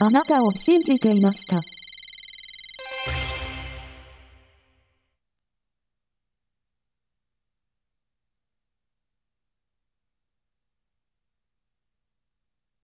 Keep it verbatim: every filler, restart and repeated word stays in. あなたを信じていました。